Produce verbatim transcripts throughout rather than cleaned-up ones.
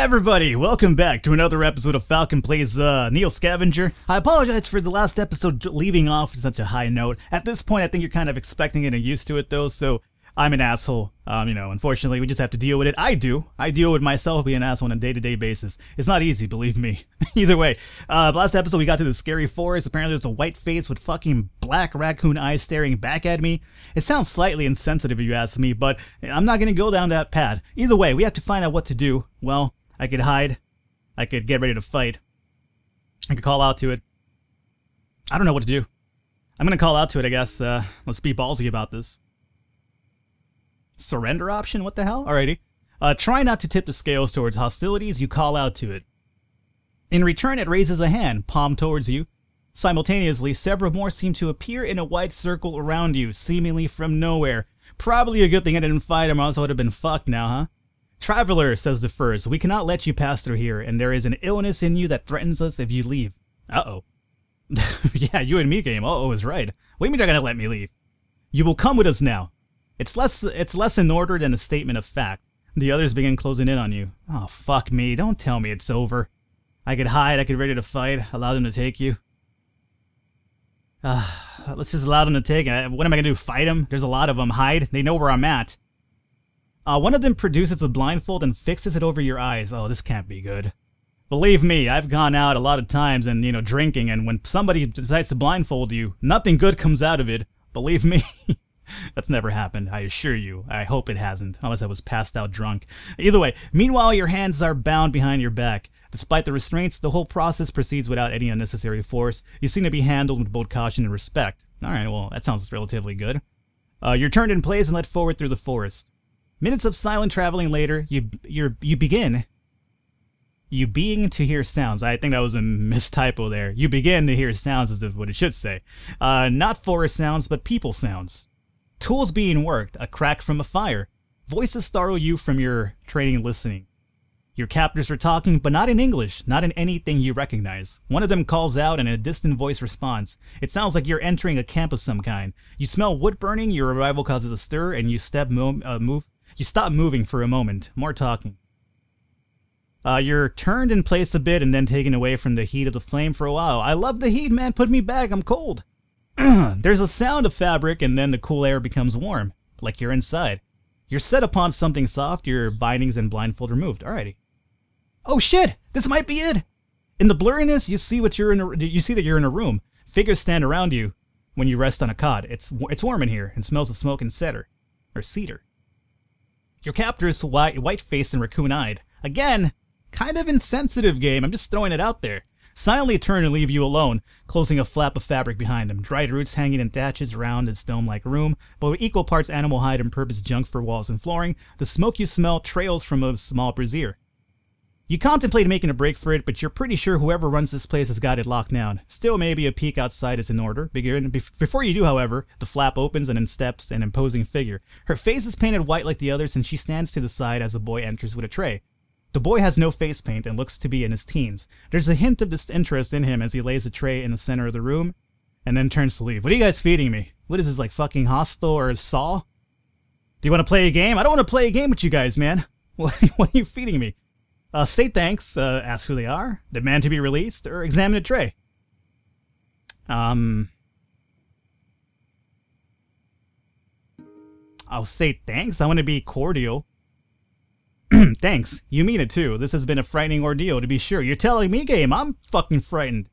everybody, welcome back to another episode of Falcon Plays uh, Neo Scavenger. I apologize for the last episode leaving off such a high note. At this point, I think you're kind of expecting it and used to it though, so I'm an asshole. Um, you know, unfortunately, we just have to deal with it. I do. I deal with myself being an asshole on a day-to-day basis. It's not easy, believe me. Either way, uh, last episode we got to the scary forest. Apparently there's a white face with fucking black raccoon eyes staring back at me. It sounds slightly insensitive if you ask me, but I'm not gonna go down that path. Either way, we have to find out what to do. Well, I could hide. I could get ready to fight. I could call out to it. I don't know what to do. I'm gonna call out to it, I guess. Uh, let's be ballsy about this. Surrender option? What the hell? Alrighty. Uh, try not to tip the scales towards hostilities. You call out to it. In return, it raises a hand, palm towards you. Simultaneously, several more seem to appear in a wide circle around you, seemingly from nowhere. Probably a good thing I didn't fight him, or else I would have been fucked now, huh? Traveler, says the first, we cannot let you pass through here, and there is an illness in you that threatens us if you leave. Uh-oh. Yeah, you and me game. Uh-oh is right. What do you mean they're gonna let me leave? You will come with us now. It's less it's less in order than a statement of fact. The others begin closing in on you. Oh, fuck me. Don't tell me it's over. I could hide. I could ready to fight. Allow them to take you. Uh, let's just allow them to take it. What am I going to do? Fight them? There's a lot of them. Hide. They know where I'm at. Uh, one of them produces a blindfold and fixes it over your eyes. Oh, this can't be good. Believe me, I've gone out a lot of times and, you know, drinking. And when somebody decides to blindfold you, nothing good comes out of it. Believe me. That's never happened, I assure you. I hope it hasn't, unless I was passed out drunk. Either way, meanwhile, your hands are bound behind your back. Despite the restraints, the whole process proceeds without any unnecessary force. You seem to be handled with both caution and respect. Alright, well, that sounds relatively good. Uh, you're turned in place and led forward through the forest. Minutes of silent traveling later, you you're, you begin... You being to hear sounds. I think that was a mistypo there. You begin to hear sounds is what it should say. Uh, not forest sounds, but people sounds. Tools being worked, a crack from a fire. Voices startle you from your training listening. Your captors are talking, but not in English, not in anything you recognize. One of them calls out and a distant voice responds. It sounds like you're entering a camp of some kind. You smell wood burning, your arrival causes a stir, and you step mo uh, move. You stop moving for a moment. More talking. Uh, you're turned in place a bit and then taken away from the heat of the flame for a while. I love the heat, man. Put me back. I'm cold. There's a sound of fabric and then the cool air becomes warm, like you're inside. You're set upon something soft, your bindings and blindfold removed. Alrighty. Oh shit! This might be it! In the blurriness, you see what you're in a, you see that you're in a room. Figures stand around you when you rest on a cot. It's it's warm in here and smells of smoke and cedar. Or cedar. Your captors white-faced and raccoon-eyed. Again, kind of insensitive game. I'm just throwing it out there. Silently turn and leave you alone, closing a flap of fabric behind him, dried roots hanging in thatches around its dome-like room, but with equal parts animal hide and purpose junk for walls and flooring. The smoke you smell trails from a small brazier. You contemplate making a break for it, but you're pretty sure whoever runs this place has got it locked down. Still, maybe a peek outside is in order. Before you do, however, the flap opens and in steps an imposing figure. Her face is painted white like the others, and she stands to the side as a boy enters with a tray. The boy has no face paint and looks to be in his teens. There's a hint of disinterest in him as he lays the tray in the center of the room and then turns to leave. What are you guys feeding me? What is this, like fucking Hostel or Saw? Do you want to play a game? I don't want to play a game with you guys, man. What, what are you feeding me? Uh, say thanks, uh, ask who they are, demand to be released, or examine the tray. Um... I'll say thanks. I want to be cordial. Thanks. You mean it too. This has been a frightening ordeal, to be sure. You're telling me, game. I'm fucking frightened.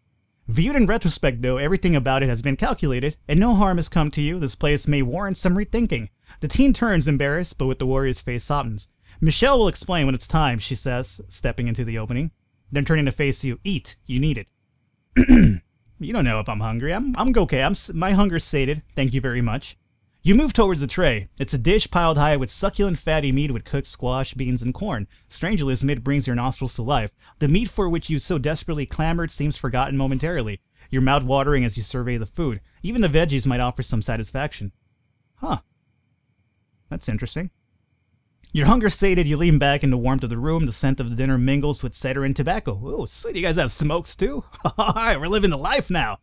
Viewed in retrospect, though, everything about it has been calculated, and no harm has come to you. This place may warrant some rethinking. The teen turns, embarrassed, but with the warrior's face softens. Michelle will explain when it's time, she says, stepping into the opening. Then turning to face you. Eat. You need it. You don't know if I'm hungry. I'm, I'm okay. I'm, my hunger's sated. Thank you very much. You move towards the tray. It's a dish piled high with succulent fatty meat with cooked squash, beans, and corn. Strangely, this meat brings your nostrils to life. The meat for which you so desperately clamored seems forgotten momentarily, your mouth watering as you survey the food. Even the veggies might offer some satisfaction. Huh. That's interesting. Your hunger sated, you lean back in the warmth of the room. The scent of the dinner mingles with cedar and tobacco. Ooh, so you guys have smokes too? Alright, we're living the life now.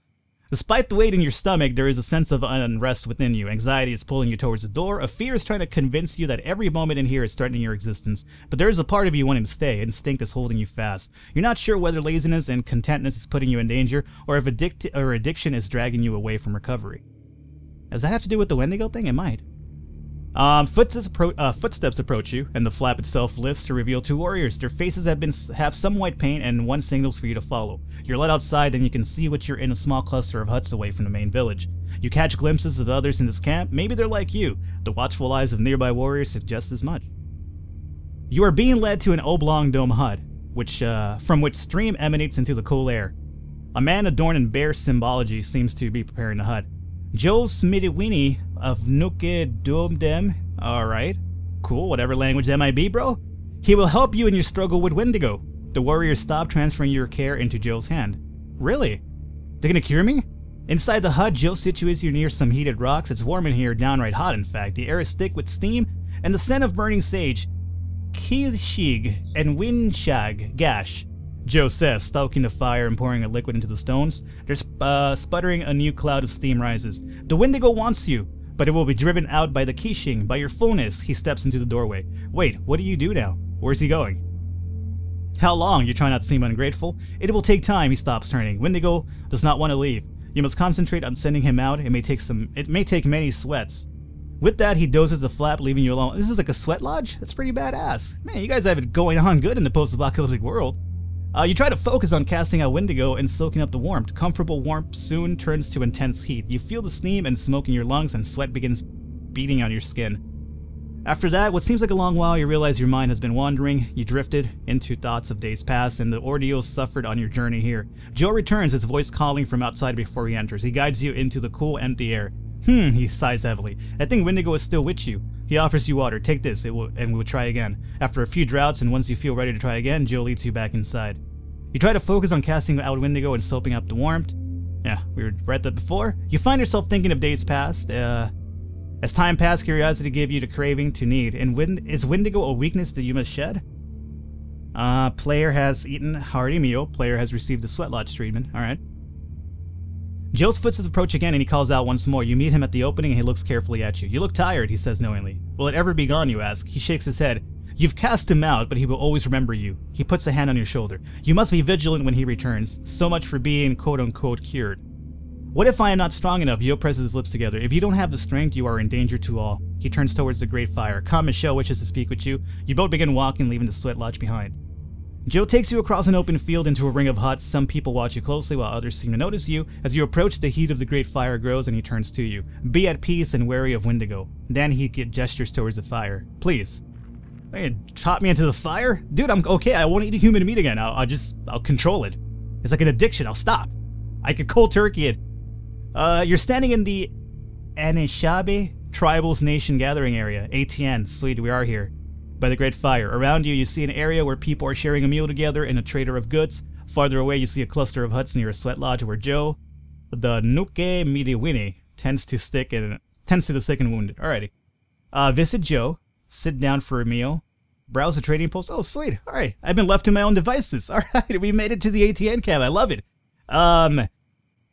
Despite the weight in your stomach, there is a sense of unrest within you. Anxiety is pulling you towards the door. A fear is trying to convince you that every moment in here is threatening your existence. But there is a part of you wanting to stay. Instinct is holding you fast. You're not sure whether laziness and contentness is putting you in danger, or if addict or addiction is dragging you away from recovery. Does that have to do with the Wendigo thing? It might. Um, footsteps, appro uh, footsteps approach you, and the flap itself lifts to reveal two warriors. Their faces have been have some white paint, and one signals for you to follow. You're led outside, and you can see what you're in a small cluster of huts away from the main village. You catch glimpses of others in this camp. Maybe they're like you. The watchful eyes of nearby warriors suggest as much. You are being led to an oblong dome hut, which uh, from which stream emanates into the cool air. A man adorned in bear symbology seems to be preparing the hut. Joe Midiwini of Nukedumdem, alright, cool, whatever language that might be, bro. He will help you in your struggle with Wendigo. The warriors stop, transferring your care into Joe's hand. Really? They're gonna cure me? Inside the hut, Joe situates you near some heated rocks. It's warm in here, downright hot in fact. The air is thick with steam and the scent of burning sage. Kilshig and Winshag Gash, Joe says, stalking the fire and pouring a liquid into the stones. There's uh, sputtering, a new cloud of steam rises. The Wendigo wants you, but it will be driven out by the Kishing, by your fullness. He steps into the doorway. Wait, what do you do now? Where's he going? How long? You try not to seem ungrateful. It will take time. He stops, turning. Wendigo does not want to leave. You must concentrate on sending him out. It may take some. It may take many sweats. With that, he dozes the flap, leaving you alone. This is like a sweat lodge? That's pretty badass. Man, you guys have it going on good in the post-apocalyptic world. Uh, you try to focus on casting out Wendigo and soaking up the warmth. Comfortable warmth soon turns to intense heat. You feel the steam and smoke in your lungs, and sweat begins beating on your skin. After that, what seems like a long while, you realize your mind has been wandering. You drifted into thoughts of days past and the ordeals suffered on your journey here. Joe returns, his voice calling from outside before he enters. He guides you into the cool, empty air. Hmm, he sighs heavily. I think Wendigo is still with you. He offers you water. Take this, it will, and we'll try again. After a few draughts, and once you feel ready to try again, Joe leads you back inside. You try to focus on casting out Wendigo and soaking up the warmth. Yeah, we read that before. You find yourself thinking of days past. Uh, as time passed, curiosity gave you the craving to need. And when, is Wendigo a weakness that you must shed? Uh, player has eaten hearty meal. Player has received a sweat lodge treatment. All right. Joe's footsteps approach again, and he calls out once more. You meet him at the opening, and he looks carefully at you. You look tired, he says knowingly. Will it ever be gone, you ask. He shakes his head. You've cast him out, but he will always remember you. He puts a hand on your shoulder. You must be vigilant when he returns. So much for being quote-unquote cured. What if I am not strong enough? Joe presses his lips together. If you don't have the strength, you are in danger to all. He turns towards the great fire. Come, Michelle wishes to speak with you. You both begin walking, leaving the sweat lodge behind. Joe takes you across an open field into a ring of huts. Some people watch you closely while others seem to notice you. As you approach, the heat of the great fire grows, and he turns to you. Be at peace and wary of Wendigo. Then he gestures towards the fire. Please. Hey, chop me into the fire? Dude, I'm okay. I won't eat human meat again. I'll, I'll just, I'll control it. It's like an addiction. I'll stop. I could cold turkey it. Uh, you're standing in the Anishabe Tribals Nation Gathering Area. A T N, sweet, we are here. By the great fire. Around you, you see an area where people are sharing a meal together and a trader of goods. Farther away, you see a cluster of huts near a sweat lodge where Joe, the Nuke Midiwini, tends to stick and tends to the sick and wounded. Alrighty. Uh, visit Joe. Sit down for a meal. Browse the trading post. Oh, sweet. Alright. I've been left to my own devices. Alright. We made it to the A T N cab. I love it. Um...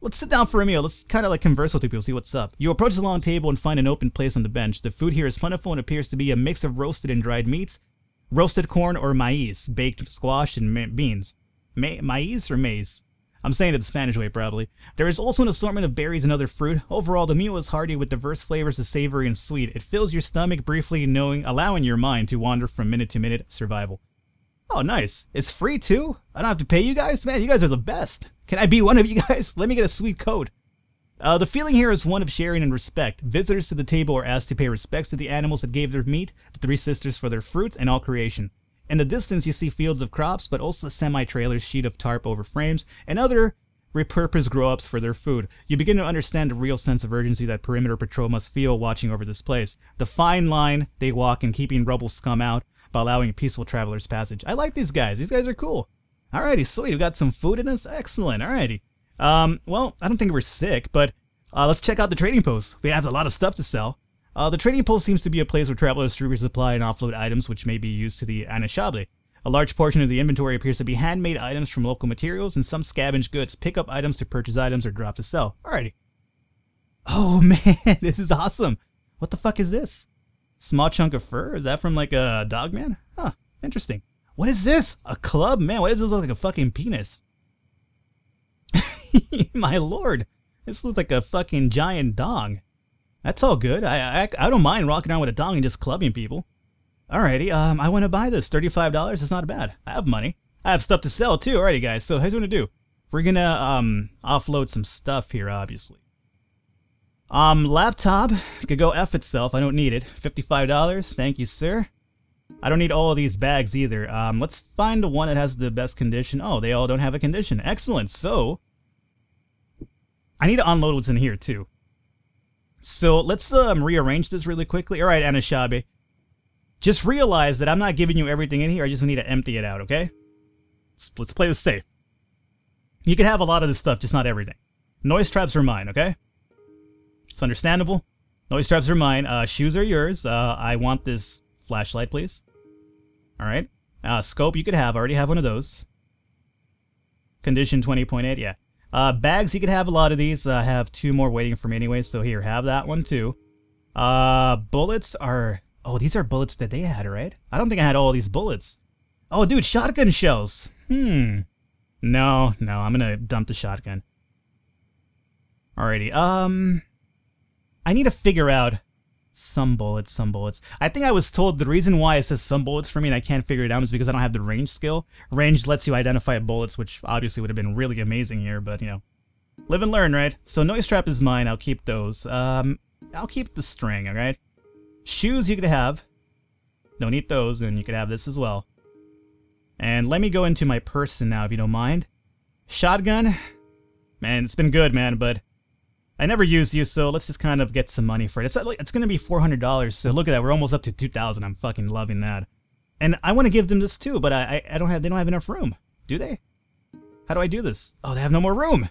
Let's sit down for a meal. Let's kind of like converse with people, see what's up. You approach the long table and find an open place on the bench. The food here is plentiful and appears to be a mix of roasted and dried meats, roasted corn or maize, baked squash, and ma beans. Ma maize or maize? I'm saying it the Spanish way, probably. There is also an assortment of berries and other fruit. Overall, the meal is hearty with diverse flavors of savory and sweet. It fills your stomach briefly, knowing, allowing your mind to wander from minute to minute survival. Oh, nice. It's free, too? I don't have to pay you guys? Man, you guys are the best. Can I be one of you guys? Let me get a sweet coat. Uh, the feeling here is one of sharing and respect. Visitors to the table are asked to pay respects to the animals that gave their meat, the three sisters for their fruits, and all creation. In the distance, you see fields of crops, but also semi-trailers, sheet of tarp over frames, and other repurposed grow-ups for their food. You begin to understand the real sense of urgency that Perimeter Patrol must feel watching over this place. The fine line they walk in keeping rubble scum out, by allowing peaceful travelers passage. I like these guys. These guys are cool. Alrighty, sweet. We got some food in us. Excellent. Alrighty. Um, well, I don't think we're sick, but uh, let's check out the trading post. We have a lot of stuff to sell. Uh, the trading post seems to be a place where travelers resupply and offload items which may be used to the Anishabe. A large portion of the inventory appears to be handmade items from local materials and some scavenged goods. Pick up items to purchase items or drop to sell. Alrighty. Oh man, this is awesome. What the fuck is this? Small chunk of fur? Is that from like a dog man? Huh, interesting. What is this? A club? Man, why does this look like a fucking penis? My lord, this looks like a fucking giant dong. That's all good. I, I, I don't mind rocking around with a dong and just clubbing people. Alrighty, um, I want to buy this. thirty-five dollars, it's not bad. I have money. I have stuff to sell too. Alrighty guys, so here's what we're going to do. We're going to um, offload some stuff here, obviously. Um, laptop could go F itself. I don't need it. fifty-five dollars, thank you sir. I don't need all of these bags either. Um, let's find the one that has the best condition. Oh, they all don't have a condition. Excellent, so I need to unload what's in here too. So let's um, rearrange this really quickly. Alright, Anishabe. Just realize that I'm not giving you everything in here. I just need to empty it out, okay? Let's, let's play this safe. You can have a lot of this stuff, just not everything. Noise traps are mine, okay? It's understandable. Noise traps are mine. Uh, shoes are yours. Uh, I want this flashlight, please. Alright. Uh, scope you could have. I already have one of those. Condition twenty point eight, yeah. Uh, bags, you could have a lot of these. Uh, I have two more waiting for me anyway, so here, have that one too. Uh, bullets are... Oh, these are bullets that they had, right? I don't think I had all these bullets. Oh, dude, shotgun shells. Hmm. No, no, I'm gonna dump the shotgun. Alrighty, um... I need to figure out some bullets, some bullets. I think I was told the reason why it says some bullets for me and I can't figure it out is because I don't have the range skill. Range lets you identify bullets, which obviously would have been really amazing here, but, you know. Live and learn, right? So, noise trap is mine. I'll keep those. Um, I'll keep the string, alright? Shoes you could have. Don't eat those, and you could have this as well. And let me go into my person now, if you don't mind. Shotgun. Man, it's been good, man, but I never used you, so let's just kind of get some money for it. It's, it's going to be four hundred dollars, so look at that. We're almost up to two thousand dollars. I'm fucking loving that. And I want to give them this too, but I, I, I don't have. They don't have enough room, do they? How do I do this? Oh, they have no more room.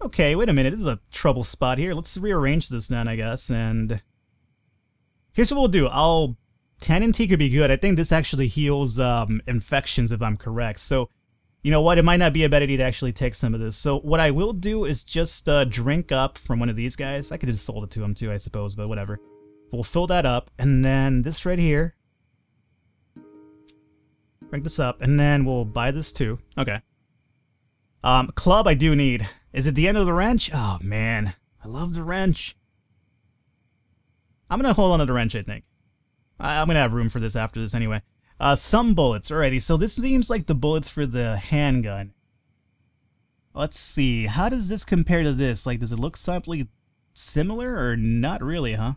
Okay, wait a minute. This is a trouble spot here. Let's rearrange this then, I guess, and here's what we'll do. I'll... T N T could be good. I think this actually heals um, infections if I'm correct. So, you know what? It might not be a bad idea to actually take some of this. So, what I will do is just uh, drink up from one of these guys. I could have sold it to him too, I suppose, but whatever. We'll fill that up. And then this right here. Drink this up. And then we'll buy this too. Okay. Um, club I do need. Is it the end of the wrench? Oh, man. I love the wrench. I'm gonna hold on to the wrench, I think. I, I'm gonna have room for this after this anyway. Uh, some bullets, alrighty. So this seems like the bullets for the handgun. Let's see, how does this compare to this? Like, does it look simply similar or not really, huh?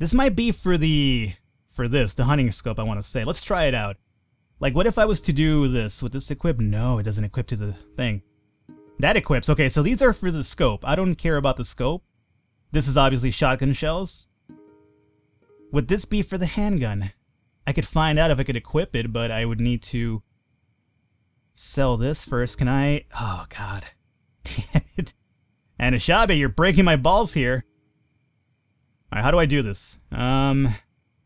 This might be for the... for this, the hunting scope, I want to say. Let's try it out. Like, what if I was to do this? Would this equip? No, it doesn't equip to the thing. That equips. Okay, so these are for the scope. I don't care about the scope. This is obviously shotgun shells. Would this be for the handgun? I could find out if I could equip it, but I would need to sell this first. Can I? Oh, God. Damn it. Anishabe, you're breaking my balls here. Alright, how do I do this? Um,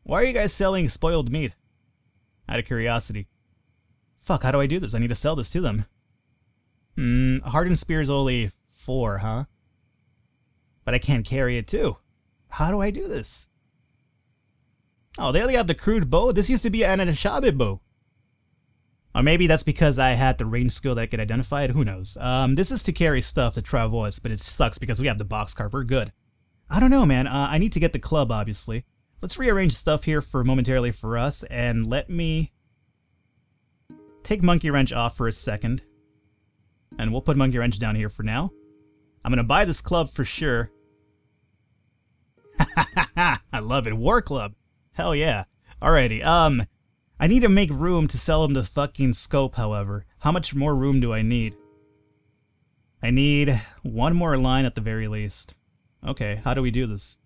why are you guys selling spoiled meat? Out of curiosity. Fuck, how do I do this? I need to sell this to them. Hmm, hardened spear's only four, huh? But I can't carry it too. How do I do this? Oh, they only have the crude bow? This used to be an Anishabe bow. Or maybe that's because I had the range skill that I could identify it. Who knows? Um, this is to carry stuff to traverse, but it sucks because we have the boxcar. We're good. I don't know, man. Uh, I need to get the club, obviously. Let's rearrange stuff here for momentarily for us, and let me take Monkey Wrench off for a second. And we'll put Monkey Wrench down here for now. I'm gonna buy this club for sure. I love it. War club. Hell yeah. Alrighty, um, I need to make room to sell him the fucking scope, however. How much more room do I need? I need one more line at the very least. Okay, how do we do this?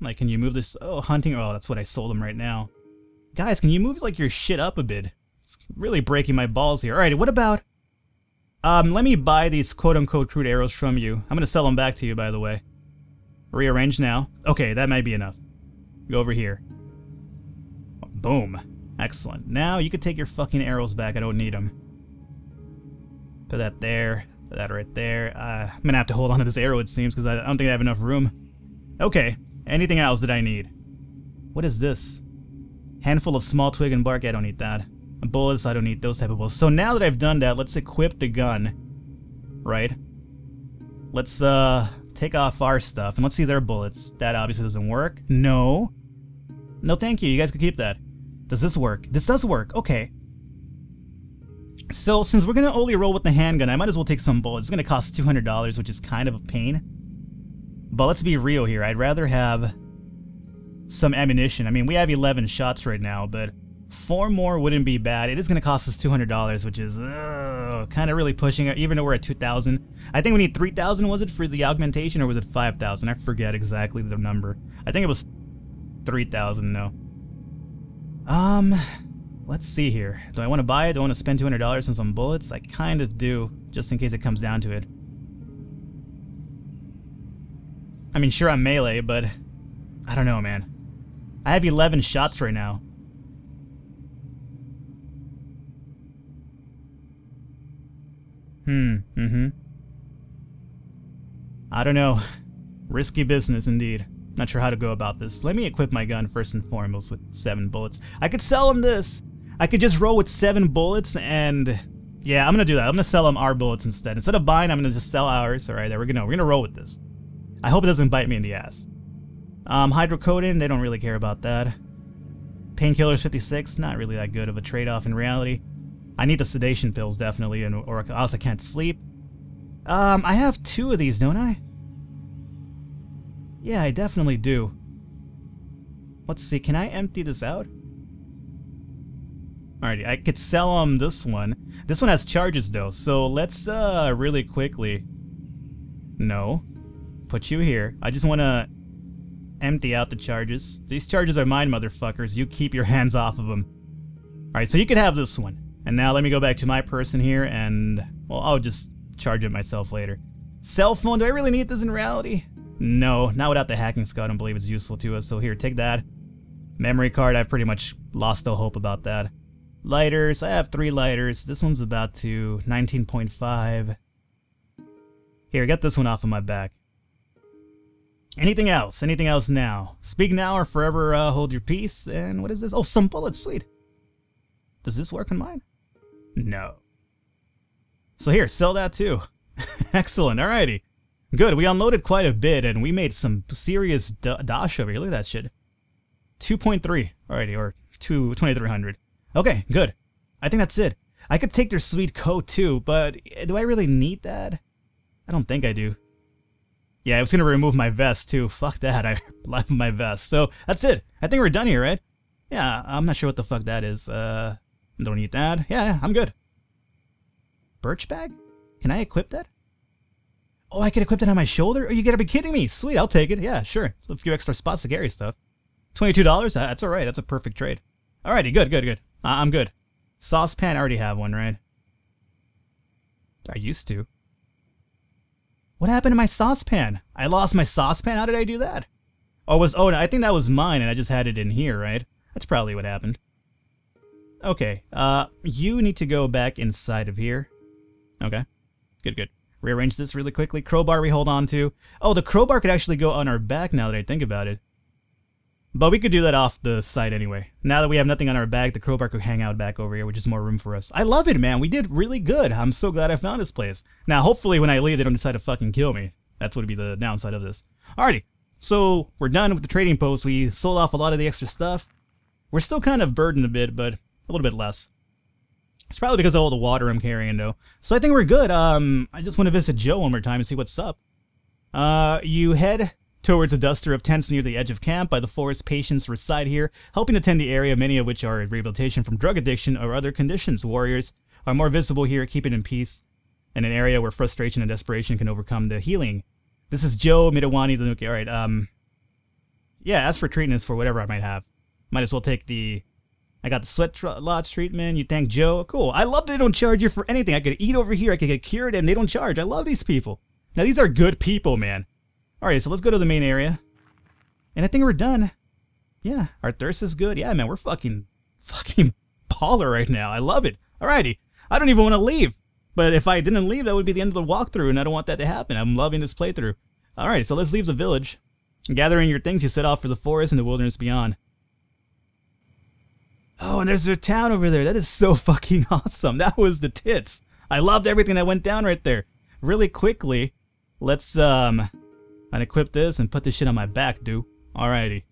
Like, can you move this? Oh, hunting. Oh, that's what I sold him right now. Guys, can you move, like, your shit up a bit? It's really breaking my balls here. Alrighty, what about... Um, let me buy these quote-unquote crude arrows from you. I'm gonna sell them back to you, by the way. Rearrange now. Okay, that might be enough. Go over here. Boom. Excellent. Now you can take your fucking arrows back. I don't need them. Put that there. Put that right there. Uh, I'm gonna have to hold on to this arrow, it seems, because I don't think I have enough room. Okay. Anything else that I need? What is this? Handful of small twig and bark. I don't need that. Bullets. I don't need those type of bullets. So now that I've done that, let's equip the gun. Right? Let's uh, take off our stuff and let's see their bullets. That obviously doesn't work. No. No, thank you. You guys can keep that. Does this work? This does work. Okay. So since we're going to only roll with the handgun, I might as well take some bullets. It's going to cost two hundred dollars, which is kind of a pain. But let's be real here. I'd rather have some ammunition. I mean, we have eleven shots right now, but four more wouldn't be bad. It is going to cost us two hundred dollars, which is uh, kind of really pushing it, even though we're at two thousand. I think we need three thousand, was it, for the augmentation, or was it five thousand? I forget exactly the number. I think it was three thousand, no. Um, let's see here. Do I want to buy it? Do I want to spend two hundred dollars on some bullets? I kind of do, just in case it comes down to it. I mean, sure, I'm melee, but I don't know, man. I have eleven shots right now. Hmm, mm-hmm. I don't know. Risky business, indeed. Not sure how to go about this. Let me equip my gun first and foremost with seven bullets. I could sell him this! I could just roll with seven bullets and... yeah, I'm gonna do that. I'm gonna sell him our bullets instead. Instead of buying, I'm gonna just sell ours. Alright, there we go. We're gonna roll with this. I hope it doesn't bite me in the ass. Um, hydrocodone, they don't really care about that. Painkillers fifty-six, not really that good of a trade-off in reality. I need the sedation pills, definitely, and or else I can't sleep. Um, I have two of these, don't I? Yeah, I definitely do. Let's see, can I empty this out? Alrighty, I could sell um this one. This one has charges though, so let's uh really quickly... no. Put you here. I just wanna empty out the charges. These charges are mine, motherfuckers. You keep your hands off of them. Alright, so you could have this one. And now let me go back to my person here and... well, I'll just charge it myself later. Cell phone, do I really need this in reality? No, not without the hacking squad. I don't believe it's useful to us, so here, take that. Memory card, I've pretty much lost all hope about that. Lighters, I have three lighters. This one's about to nineteen point five. Here, get this one off of my back. Anything else? Anything else now? Speak now or forever uh, hold your peace. And what is this? Oh, some bullets, sweet. Does this work on mine? No. So here, sell that too. Excellent, alrighty. Good, we unloaded quite a bit, and we made some serious dosh over here. Look at that shit. two point three, alrighty, or two thousand three hundred. Okay, good. I think that's it. I could take their sweet coat too, but do I really need that? I don't think I do. Yeah, I was gonna remove my vest too. Fuck that, I left my vest. So, that's it. I think we're done here, right? Yeah, I'm not sure what the fuck that is. Uh, don't need that. Yeah, I'm good. Birch bag? Can I equip that? Oh, I can equip that on my shoulder? Oh, you gotta be kidding me! Sweet, I'll take it. Yeah, sure. It's a few extra spots to carry stuff. twenty-two dollars? That's alright. That's a perfect trade. Alrighty, good, good, good. Uh, I'm good. Saucepan, I already have one, right? I used to. What happened to my saucepan? I lost my saucepan? How did I do that? Oh, was, oh, I think that was mine and I just had it in here, right? That's probably what happened. Okay, uh, you need to go back inside of here. Okay. Good, good. Rearrange this really quickly. Crowbar we hold on to. Oh, the crowbar could actually go on our back now that I think about it. But we could do that off the side anyway. Now that we have nothing on our back, the crowbar could hang out back over here, which is more room for us. I love it, man. We did really good. I'm so glad I found this place. Now, hopefully when I leave, they don't decide to fucking kill me. That's what would be the downside of this. Alrighty. So, we're done with the trading post. We sold off a lot of the extra stuff. We're still kind of burdened a bit, but a little bit less. It's probably because of all the water I'm carrying, though. So I think we're good. Um, I just want to visit Joe one more time and see what's up. Uh, you head towards a duster of tents near the edge of camp by the forest. Patients reside here, helping to tend the area, many of which are in rehabilitation from drug addiction or other conditions. Warriors are more visible here, keeping in peace, in an area where frustration and desperation can overcome the healing. This is Joe Midiwini Danuki. Alright, um... yeah, ask for treatments for whatever I might have. Might as well take the... I got the sweat lodge treatment. You thank Joe. Cool. I love they don't charge you for anything. I could eat over here. I could get cured and they don't charge. I love these people. Now these are good people, man. Alright, so let's go to the main area. And I think we're done. Yeah, our thirst is good. Yeah, man, we're fucking fucking baller right now. I love it. Alrighty. I don't even want to leave. But if I didn't leave, that would be the end of the walkthrough, and I don't want that to happen. I'm loving this playthrough. Alright, so let's leave the village. Gathering your things, you set off for the forest and the wilderness beyond. Oh, and there's their town over there. That is so fucking awesome. That was the tits. I loved everything that went down right there. Really quickly, let's um, unequip this and put this shit on my back, dude. Alrighty.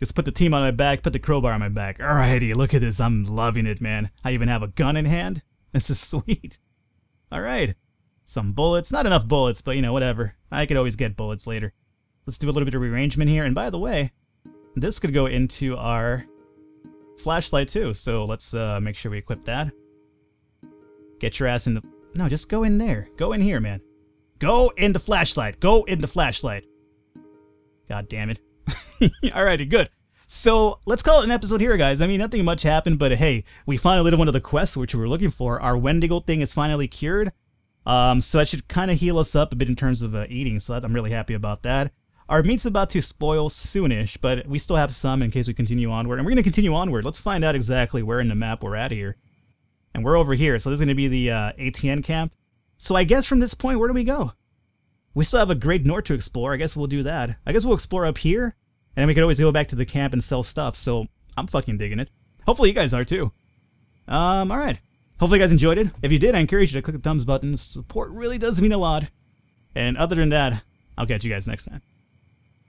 Just put the team on my back, put the crowbar on my back. Alrighty, look at this. I'm loving it, man. I even have a gun in hand. This is sweet. Alright. Some bullets. Not enough bullets, but you know, whatever. I could always get bullets later. Let's do a little bit of rearrangement here. And by the way, this could go into our flashlight too. So let's uh, make sure we equip that. Get your ass in the... No, just go in there. Go in here, man. Go in the flashlight. Go in the flashlight. God damn it. Alrighty, good. So let's call it an episode here, guys. I mean, nothing much happened, but hey, we finally did one of the quests which we were looking for. Our Wendigo thing is finally cured, um, so that should kind of heal us up a bit in terms of uh, eating, so I'm really happy about that. Our meat's about to spoil soonish, but we still have some in case we continue onward, and we're going to continue onward. Let's find out exactly where in the map we're at here. And we're over here, so this is going to be the uh, A T N camp. So I guess from this point, where do we go? We still have a Great North to explore. I guess we'll do that. I guess we'll explore up here. And we could always go back to the camp and sell stuff, so I'm fucking digging it. Hopefully you guys are too. Um, alright. Hopefully you guys enjoyed it. If you did, I encourage you to click the thumbs button. Support really does mean a lot. And other than that, I'll catch you guys next time.